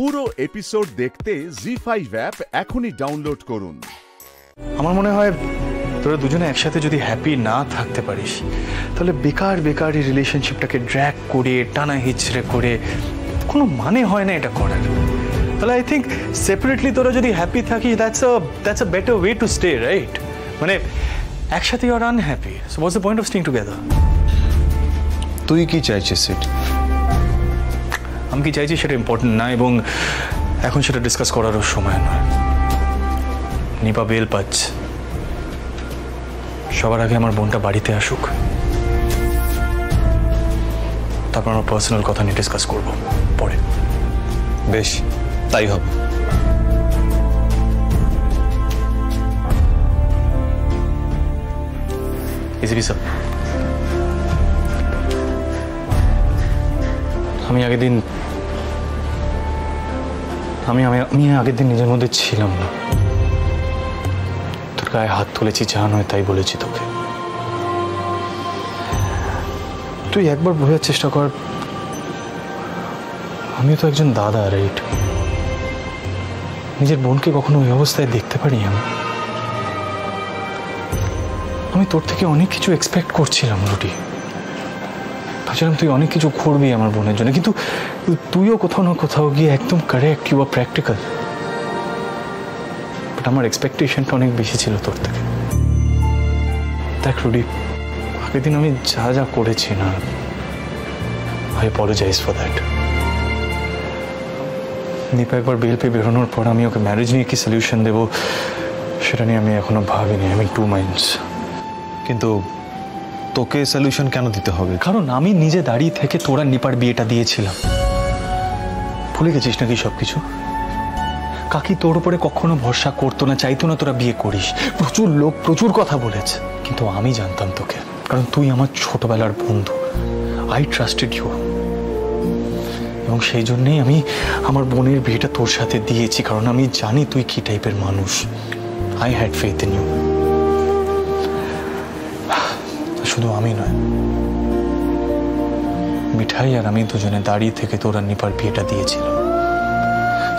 পুরো এপিসোড দেখতে জি5 অ্যাপ এখনই ডাউনলোড করুন। আমার মনে হয় তোরা দুজনে একসাথে যদি হ্যাপি না থাকতে পারিস তাহলে বেকার বেকার এই রিলেশনশিপটাকে ড্র্যাগ করে টানা হিচড়ে করে কোনো মানে হয় না এটা করার। তাহলে আই থিঙ্ক সেপারেটলি তোরা যদি হ্যাপি থাকিস that's a better way to stay, right? মানে একসাথে you are unhappy, so what's the point of staying together? তুই কি চাইছিস সেটা? আমি কি চাইছি সেটা ইম্পর্টেন্ট না, এবং এখন সেটা ডিসকাস করারও সময় নয়। নিপা বেল পাচ্ছে, সবার আগে আমার বোনটা বাড়িতে আসুক, তারপর আমার পার্সোনাল কথা নিয়ে ডিসকাস করব পরে। বেশ, তাই হবে। ইজিবি স্যার, আমি আগের দিন নিজের মধ্যে ছিলাম না, তোর গায়ে হাত তুলেছি যা নয় তাই বলেছি তোকে। তুই একবার বোঝার চেষ্টা কর, আমি তো একজন দাদা, রাইট? নিজের বোনকে কখনো ওই অবস্থায় দেখতে পারি আমি তোর থেকে অনেক কিছু এক্সপেক্ট করছিলাম রুটি, ভাবছিলাম তুই অনেক কিছু করবি আমার বোনের জন্য, কিন্তু তুইও কোথাও না কোথাও গিয়ে একদম correct, you are practical. But আমার এক্সপেকটেশনটা অনেক বেশি ছিল তোর থেকে। দেখ রুডি, আগের দিন আমি যা যা করেছি না, I apologize for that. Nipa একবার বেল পেয়ে বেরোনোর পর আমি ওকে ম্যারেজ নিয়ে কি সলিউশন দেবো সেটা নিয়ে আমি এখনো ভাবিনি, আমি টু মাইন্ডস। কিন্তু তোকে সলিউশন কেন দিতে হবে? কারণ আমি নিজে দাঁড়িয়ে থেকে তোরা নিপার বিয়েটা দিয়েছিলাম। ভুলে গেছিস নাকি সবকিছু? কাকি তোর উপরে কখনো ভরসা করতো না, চাইতো না তোরা বিয়ে করিস। প্রচুর লোক প্রচুর কথা বলেছে, কিন্তু আমি জানতাম তোকে, কারণ তুই আমার ছোটবেলার বন্ধু। আই ট্রাস্টেড ইউ, এবং সেই জন্যেই আমি আমার বোনের বিয়েটা তোর সাথে দিয়েছি, কারণ আমি জানি তুই কি টাইপের মানুষ। I had faith in you. শুধু আমি নয়, মিঠাই আর আমি দুজনে দাঁড়িয়ে থেকে তোরা নিপার বিয়েটা দিয়েছিল।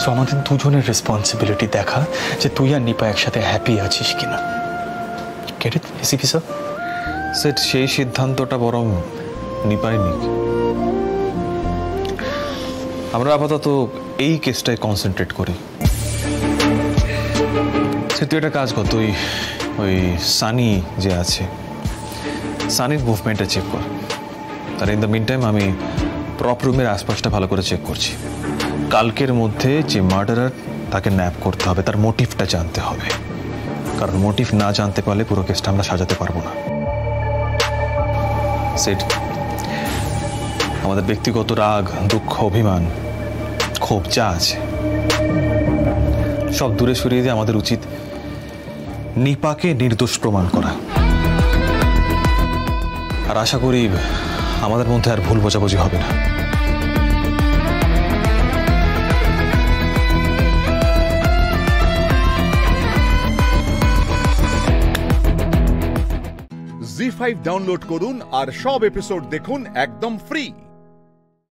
সো আমাদের দুজনের রেসপন্সিবিলিটি দেখা যে তুই আর নিপা একসাথে হ্যাপি আছিস কিনা। কেটে এসিপি স্যার, সেট সেই সিদ্ধান্তটা বরং নিপাই নিক। আমরা আপাতত এই কেসটায় কনসেন্ট্রেট করি। সে তুই একটা কাজ কর, তুই ওই সানি যে আছে সানির মুভমেন্টটা চেক কর, আর ইন দ্য মিড টাইম আমি প্রপ রুমের আশপাশটা ভালো করে চেক করছি। কালকের মধ্যে যে মার্ডারার, তাকে ন্যাপ করতে হবে, তার মোটিভটা জানতে হবে, কারণ মোটিভ না জানতে পারলে পুরো কেসটা আমরা সাজাতে পারবো না। সেট, আমাদের ব্যক্তিগত রাগ, দুঃখ, অভিমান, ক্ষোভ যা আছে সব দূরে সরিয়ে দিয়ে আমাদের উচিত নিপাকে নির্দোষ প্রমাণ করা। আর আশা করি আমাদের মধ্যে আর ভুল বোঝাবুঝি হবে না। জি5 ডাউনলোড করুন আর সব এপিসোড দেখুন একদম ফ্রি।